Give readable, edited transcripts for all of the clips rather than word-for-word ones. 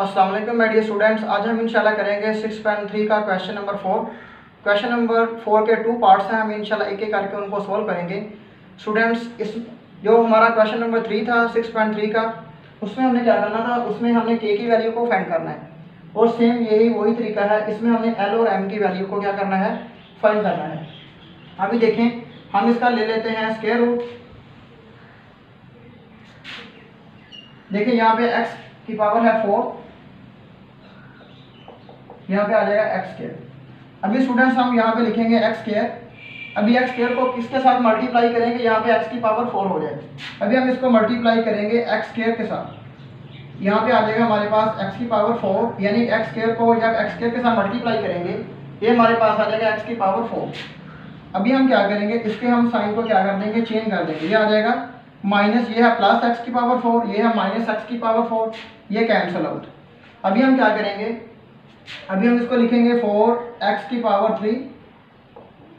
अस्सलाम वालेकुम my dear students, आज हम इंशाल्लाह करेंगे 6.3 का क्वेश्चन नंबर 4। क्वेश्चन नंबर 4 के 2 पार्ट्स हैं, हम इंशाल्लाह एक एक करके उनको सॉल्व करेंगे। स्टूडेंट्स, इस जो हमारा क्वेश्चन नंबर 3 था 6.3 का, उसमें हमने क्या करना था, उसमें हमने k की वैल्यू को फाइंड करना है और सेम यही वही तरीका है, इसमें हमने l और m की वैल्यू को क्या करना है, फाइंड करना है। अभी देखें, हम इसका ले लेते हैं स्क्वायर रूट। देखिए यहाँ पे x की पावर है 4, यहाँ पे आ जाएगा x स्क्वायर। अभी स्टूडेंट्स हम यहाँ पे लिखेंगे x स्क्वायर। अभी x स्क्वायर को किसके साथ मल्टीप्लाई करेंगे, यहाँ पे x की पावर 4 हो जाएगी। अभी हम इसको मल्टीप्लाई करेंगे x स्क्वायर के साथ, यहाँ पे आ जाएगा हमारे पास x की पावर 4, यानी x स्क्वायर को जब x स्क्वायर के साथ मल्टीप्लाई करेंगे ये हमारे पास आ जाएगा x की पावर 4। अभी हम क्या करेंगे, इसके हम साइन को क्या कर देंगे, चेंज कर देंगे। ये आ जाएगा माइनस, ये है प्लस एक्स की पावर 4, ये है माइनस एक्स की पावर 4, ये कैंसिल आउट। अभी हम क्या करेंगे, अभी हम इसको लिखेंगे 4x की पावर 3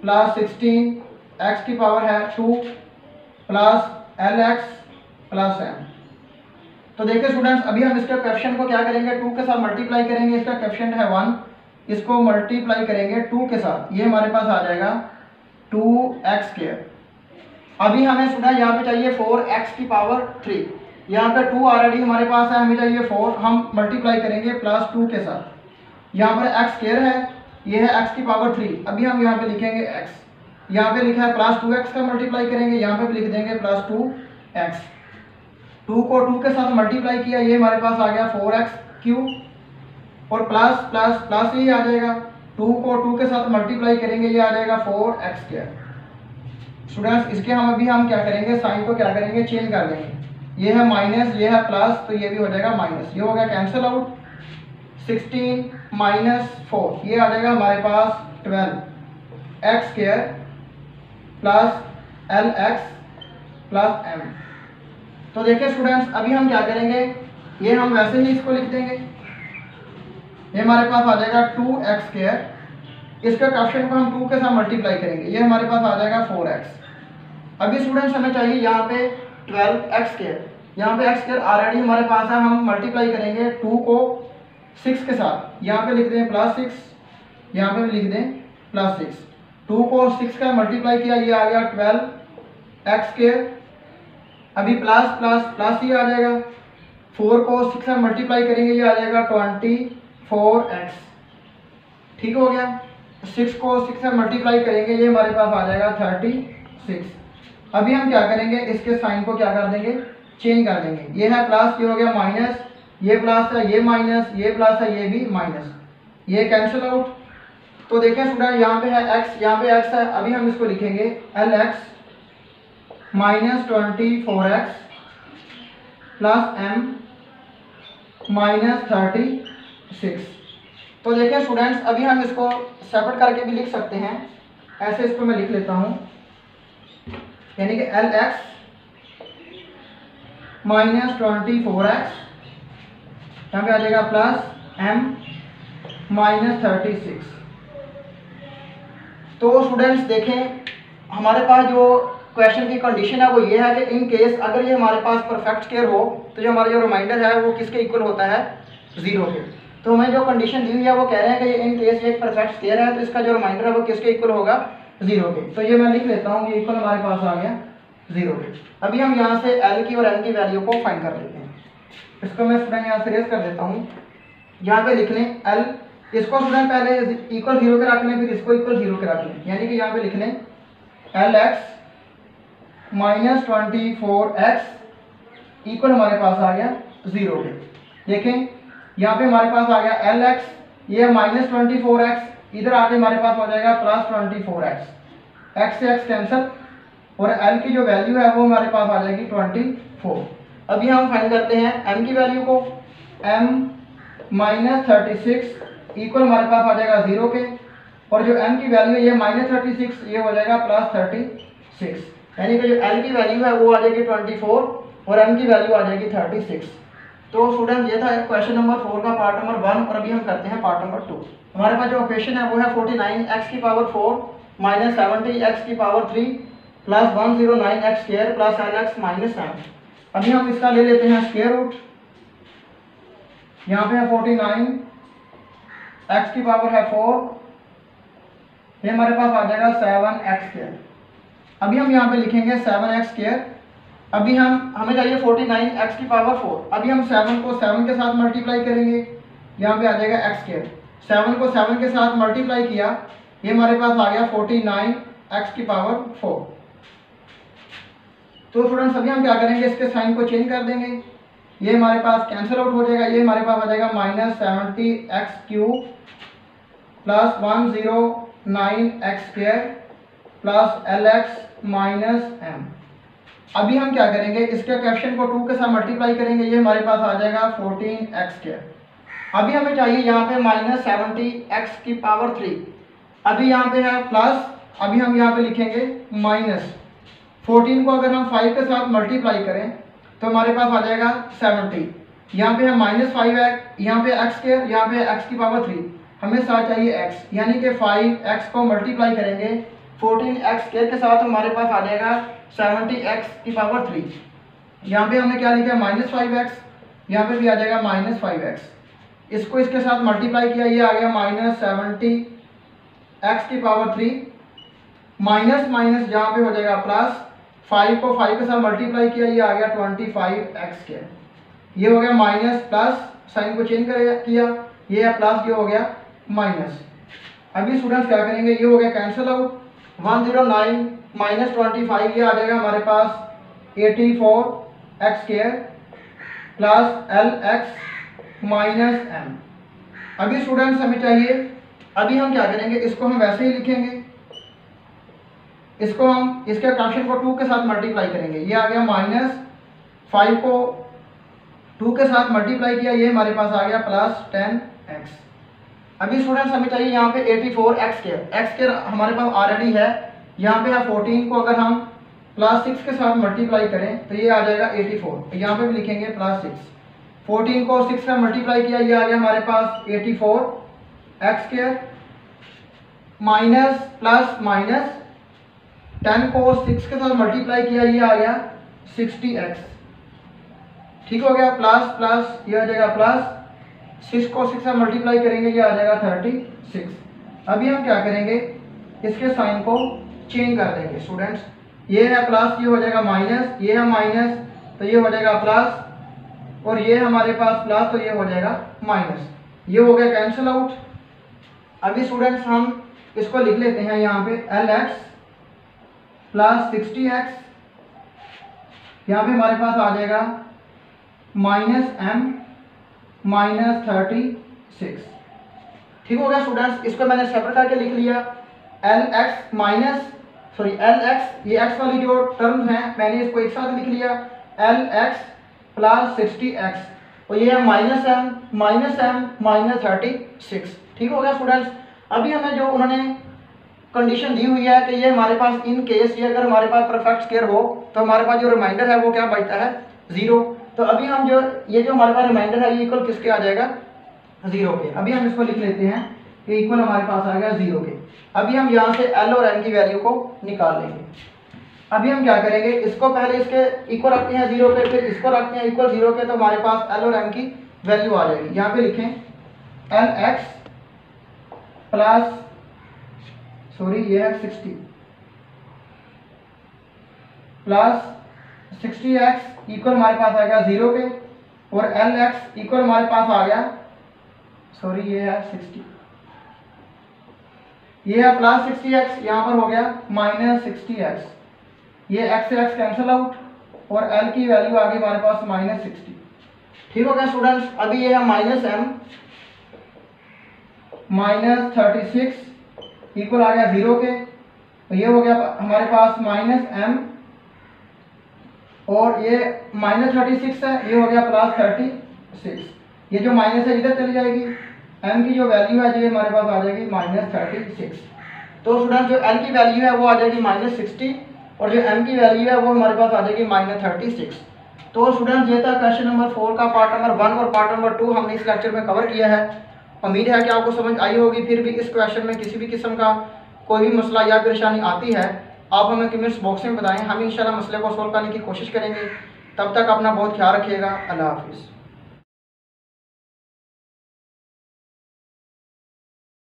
प्लस 16x की पावर है 2 प्लस lx प्लस m। तो देखिए स्टूडेंट्स, अभी हम इसके कोएफिशिएंट को क्या करेंगे, 2 के साथ मल्टीप्लाई करेंगे, इसका कोएफिशिएंट है 1, इसको मल्टीप्लाई करेंगे 2 के साथ, ये हमारे पास आ जाएगा 2x2। अभी हमें स्टूडेंट यहाँ पे चाहिए 4x की पावर 3, यहाँ पे 2 ऑलरेडी हमारे पास है, हमें चाहिए 4, हम मल्टीप्लाई करेंगे प्लस 2 के साथ। यहाँ पर x स्क्वायर है, ये है x की पावर 3। अभी हम यहाँ पे लिखेंगे x, यहाँ पे लिखा है प्लस 2x का मल्टीप्लाई करेंगे, यहाँ पे भी लिख देंगे प्लस 2x। 2 को 2 के साथ मल्टीप्लाई किया, ये हमारे पास आ गया 4x3 और प्लस प्लस प्लस ये आ जाएगा। 2 को 2 के साथ मल्टीप्लाई करेंगे, ये आ जाएगा 4x2। स्टूडेंट्स, इसके हम अभी हम क्या करेंगे, साइन को क्या करेंगे, चेंज कर देंगे। ये है माइनस, ये है प्लस, तो ये भी हो जाएगा माइनस, ये हो गया कैंसिल आउट। 16 माइनस 4, ये आ जाएगा हमारे पास 12 x square plus L x plus m. तो देखिए स्टूडेंट्स, अभी हम क्या करेंगे, ये हम वैसे ही इसको लिख देंगे, ये हमारे पास आ जाएगा 2x स्क्वायर। इसका कोएफिशिएंट को हम 2 के साथ मल्टीप्लाई करेंगे, ये हमारे पास आ जाएगा 4x। अभी स्टूडेंट्स हमें चाहिए यहाँ पे 12x2, यहाँ पे x2 ऑलरेडी हमारे पास है, हम मल्टीप्लाई करेंगे 2 को 6 के साथ, यहाँ पे लिख दें प्लस 6, यहाँ पे भी लिख दें प्लस 6। 2 को 6 का मल्टीप्लाई किया, ये आ गया 12x2। अभी प्लस प्लस प्लस ये आ जाएगा, 4 को 6 का मल्टीप्लाई करेंगे, ये आ जाएगा 24x, ठीक हो गया। 6 को 6 से मल्टीप्लाई करेंगे, ये हमारे पास आ जाएगा 36। अभी हम क्या करेंगे, इसके साइन को क्या कर देंगे, चेंज कर देंगे। ये है प्लस, ये हो गया माइनस, ये प्लस है, ये माइनस, ये प्लस है, ये भी माइनस, ये कैंसिल आउट। तो देखें स्टूडेंट, यहाँ पे है x, यहाँ पे x है। अभी हम इसको लिखेंगे L x minus 24x plus m minus 36। तो देखिए स्टूडेंट्स, अभी हम इसको सेपरेट करके भी लिख सकते हैं, ऐसे इसको मैं लिख लेता हूँ, यानी कि एल एक्स माइनस 24x, यहाँ पे आ जाएगा प्लस एम माइनस 36। तो स्टूडेंट्स देखें, हमारे पास जो क्वेश्चन की कंडीशन है वो ये है कि इन केस अगर ये हमारे पास परफेक्ट स्क्वायर हो तो जो हमारा जो रिमाइंडर है वो किसके इक्वल होता है, 0 के। तो हमें जो कंडीशन दी हुई है वो कह रहे हैं कि इन केस ये एक परफेक्ट स्क्वायर है तो इसका जो रिमाइंडर है वो किसके इक्वल होगा, 0 के। तो ये मैं लिख लेता हूँ, ये इक्वल हमारे पास आ गया 0 के। अभी हम यहाँ से l की और m की वैल्यू को फाइंड कर लेते हैं। इसको मैं स्टूडेंट यहाँ से रेज कर देता हूँ, यहाँ पे लिख लें l, इसको स्टूडेंट पहले इक्वल 0 के रख लें, फिर इसको इक्वल 0 के रख लें, यानी कि यहाँ पे लिख लें l x minus 24x equal हमारे पास आ गया 0 के। देखें यहाँ पे हमारे पास आ गया एल एक्स, ये माइनस 24x, इधर आगे हमारे पास हो जाएगा प्लस 24x, एक्स से एक्स कैंसिल और एल की जो वैल्यू है वो हमारे पास आ जाएगी 24। अभी हम फाइंड करते हैं एम की वैल्यू को, एम माइनस 36 इक्वल हमारे पास आ जाएगा 0 के, और जो एम की वैल्यू है ये माइनस 36, ये हो जाएगा प्लस 36, यानी कि जो एल की वैल्यू है वो आ जाएगी 24 और एम की वैल्यू आ जाएगी 36। तो स्टूडेंट ये था क्वेश्चन नंबर 4 का पार्ट नंबर 1, और अभी हम करते हैं पार्ट नंबर 2। हमारे पास जो इक्वेशन है वो है 49x की पावर 4 माइनस 70x की power 3 plus 109x square plus L x minus 7। अभी हम इसका ले लेते हैं स्क्वायर रूट। यहाँ पे है 49, x की पावर है 4, ये हमारे पास आ जाएगा 7x²। अभी हम यहाँ पे लिखेंगे 7x²। अभी हमें चाहिए 49x की पावर 4। अभी हम 7 को 7 के साथ मल्टीप्लाई करेंगे, यहाँ पे आ जाएगा x²। 7 को 7 के साथ मल्टीप्लाई किया, ये हमारे पास आ गया 49x की पावर 4। तो स्टूडेंट्स अभी हम क्या करेंगे, इसके साइन को चेंज कर देंगे, ये हमारे पास कैंसिल आउट हो जाएगा, ये हमारे पास आ जाएगा -7x³ + 109x² + LX - m। अभी हम क्या करेंगे, इसके कैप्शन को 2 के साथ मल्टीप्लाई करेंगे, ये हमारे पास आ जाएगा 14x²। अभी हमें चाहिए यहाँ पे -70x की पावर 3। अभी यहाँ पे है प्लस, अभी हम यहाँ पे लिखेंगे माइनस। 14 को अगर हम 5 के साथ मल्टीप्लाई करें तो हमारे पास आ जाएगा 70। यहाँ पे है -5x, यहाँ पे x², यहाँ पे x की पावर 3। हमें साथ चाहिए x, यानी कि 5x को मल्टीप्लाई करेंगे 14x² के साथ, हमारे पास आ जाएगा 70x की पावर 3। यहाँ पे हमने क्या लिखा, -5x, यहाँ पे भी आ जाएगा -5x। इसको इसके साथ मल्टीप्लाई किया, ये आ गया -70x की पावर 3। माइनस माइनस यहाँ पे हो जाएगा प्लस, 5 को 5 के साथ मल्टीप्लाई किया, ये आ गया 25x²। ये हो गया माइनस प्लस, साइन को चेंज किया, ये प्लस ये हो गया माइनस। अभी स्टूडेंट्स क्या करेंगे, ये हो गया कैंसिल आउट, 109 माइनस 25 ये आ जाएगा हमारे पास 84x² + LX - m। अभी स्टूडेंट्स हमें चाहिए, अभी हम क्या करेंगे, इसको हम वैसे ही लिखेंगे, इसको हम इसके फ्रैक्शन को 2 के साथ मल्टीप्लाई करेंगे, ये आ गया -5 को 2 के साथ मल्टीप्लाई किया, ये हमारे पास आ गया +10x। अभी स्टूडेंट्स हमें चाहिए यहाँ पे 84x²। हमारे पास ऑलरेडी है, यहाँ पे है 14 को अगर हम +6 के साथ मल्टीप्लाई करें तो ये आ जाएगा 84। यहाँ पे भी लिखेंगे +6, 14 को 6 का मल्टीप्लाई किया, ये आ गया हमारे पास 84x² माइनस प्लस माइनस, 10 को 6 के साथ मल्टीप्लाई किया, ये आ गया 60x। ठीक हो गया, प्लस प्लस ये आ जाएगा प्लस, 6 को 6 से मल्टीप्लाई करेंगे, ये आ जाएगा 36। अभी हम क्या करेंगे, इसके साइन को चेंज कर देंगे स्टूडेंट्स, ये है प्लस, ये हो जाएगा माइनस, ये है माइनस तो ये हो जाएगा प्लस, और ये हमारे पास प्लस तो ये हो जाएगा माइनस। ये हो गया कैंसिल आउट। अभी स्टूडेंट्स हम इसको लिख लेते हैं, यहाँ पे LX + 60x, यहाँ पे हमारे पास आ जाएगा -m - 36। ठीक हो गया स्टूडेंट्स, इसको मैंने सेपरेट करके लिख लिया, LX, ये x वाली जो टर्म्स हैं मैंने इसको एक साथ लिख लिया, LX + 60x, और ये है -m - 36। ठीक हो गया स्टूडेंट्स, अभी हमें जो उन्होंने कंडीशन दी हुई है कि ये हमारे पास इन केस ये अगर हमारे पास परफेक्ट स्क्वायर हो तो हमारे पास जो रिमाइंडर है वो क्या बचता है, 0। तो अभी हम जो ये जो हमारे पास रिमाइंडर है ये इक्वल किसके आ जाएगा, 0 के। अभी हम इसको लिख लेते हैं, ये इक्वल हमारे पास आ गया 0 के। अभी हम यहाँ से एल और एम की वैल्यू को निकाल लेंगे। अभी हम क्या करेंगे, इसको पहले इसके इक्वल रखते हैं 0 के, फिर इसको रखते हैं इक्वल 0 के, तो हमारे पास एल और एम की वैल्यू आ जाएगी। यहाँ पे लिखें LX + 60x इक्वल हमारे पास आ गया 0 के, और LX इक्वल हमारे पास आ गया 60, ये है +60x, यहाँ पर हो गया -60x, ये x से x कैंसिल आउट, और L की वैल्यू आ गई हमारे पास -60। ठीक हो गया स्टूडेंट्स, अभी ये है -m - 36 इक्वल आ गया 0 के, तो ये हो गया हमारे पास -m, और ये -36 है, ये हो गया +36। ये जो माइनस है इधर चली जाएगी, m की जो वैल्यू है ये हमारे पास आ जाएगी -36। तो स्टूडेंट जो l की वैल्यू है वो आ जाएगी -60, और जो m की वैल्यू है वो हमारे पास आ जाएगी -36। तो स्टूडेंट ये था क्वेश्चन नंबर 4 का पार्ट नंबर 1 और पार्ट नंबर 2 हमने इस लेक्चर में कवर किया है। उम्मीद है कि आपको समझ आई होगी। फिर भी इस क्वेश्चन में किसी भी किस्म का कोई भी मसला या परेशानी आती है आप हमें कमेंट्स बॉक्स में बताएं, हम इंशाल्लाह मसले को सॉल्व करने की कोशिश करेंगे। तब तक अपना बहुत ख्याल रखिएगा। अल्लाह हाफिज़।